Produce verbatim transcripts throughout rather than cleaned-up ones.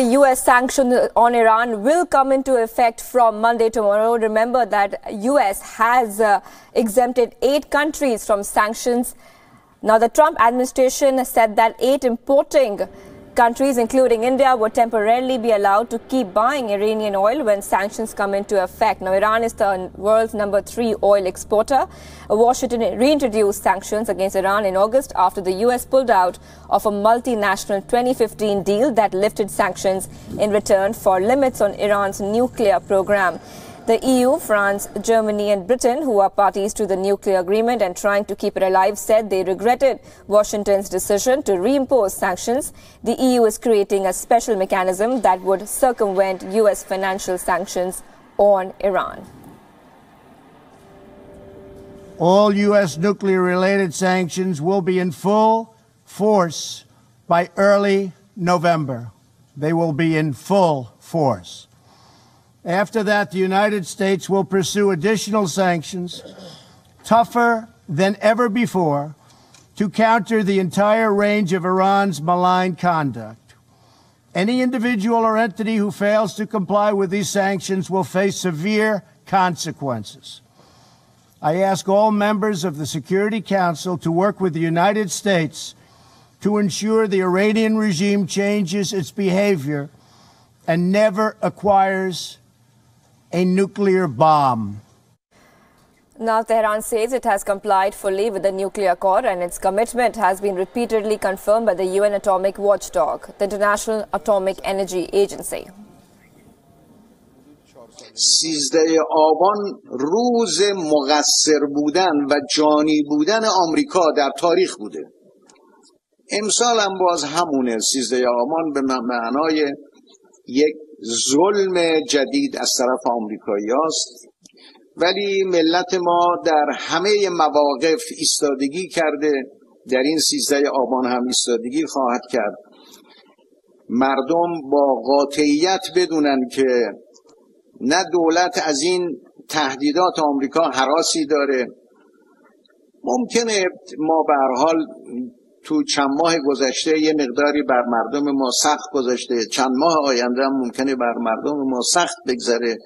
The U S sanctions on Iran will come into effect from Monday tomorrow. Remember that U S has uh, exempted eight countries from sanctions. Now, the Trump administration said that eight importing countries, including India, would temporarily be allowed to keep buying Iranian oil when sanctions come into effect. Now, Iran is the world's number three oil exporter. Washington reintroduced sanctions against Iran in August after the U S pulled out of a multinational twenty fifteen deal that lifted sanctions in return for limits on Iran's nuclear program. The E U, France, Germany and Britain, who are parties to the nuclear agreement and trying to keep it alive, said they regretted Washington's decision to reimpose sanctions. The E U is creating a special mechanism that would circumvent U S financial sanctions on Iran. All U S nuclear-related sanctions will be in full force by early November. They will be in full force. After that, the United States will pursue additional sanctions, tougher than ever before, to counter the entire range of Iran's malign conduct. Any individual or entity who fails to comply with these sanctions will face severe consequences. I ask all members of the Security Council to work with the United States to ensure the Iranian regime changes its behavior and never acquires a nuclear bomb. Now, Tehran says it has complied fully with the nuclear accord, and its commitment has been repeatedly confirmed by the U N Atomic Watchdog, the International Atomic Energy Agency. سیزده آبان روز مقصر بودن و جانی بودن آمریکا در تاریخ بوده. امسال هم باز همونه سیزده آبان به معنای یک ظلم جدید از طرف آمریکایی است، ولی ملت ما در همه مواقف ایستادگی کرده، در این سیزده آبان هم ایستادگی خواهد کرد. مردم با قاطعیت بدونن که نه دولت از این تهدیدات آمریکا هراسی داره. ممکنه ما به هر حال تو چند ماه گذشته یه مقداری بر مردم ما سخت گذشته، چند ماه آینده هم ممکنه بر مردم ما سخت بگذره،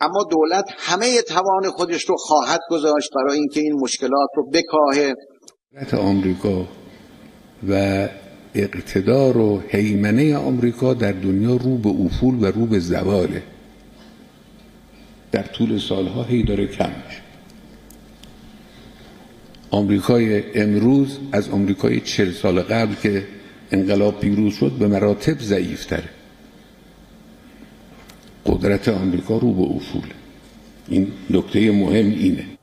اما دولت همه توان خودش رو خواهد گذاشت برای اینکه این مشکلات رو بکاهه. دولت آمریکا و اقتدار و هیمنه آمریکا در دنیا رو به افول و رو به زواله، در طول سالها هی داره کم میشه. آمریکای امروز از آمریکای چهل سال قبل که انقلاب پیروز شد به مراتب ضعیف‌تره. قدرت آمریکا رو به افول. این نکته مهم اینه.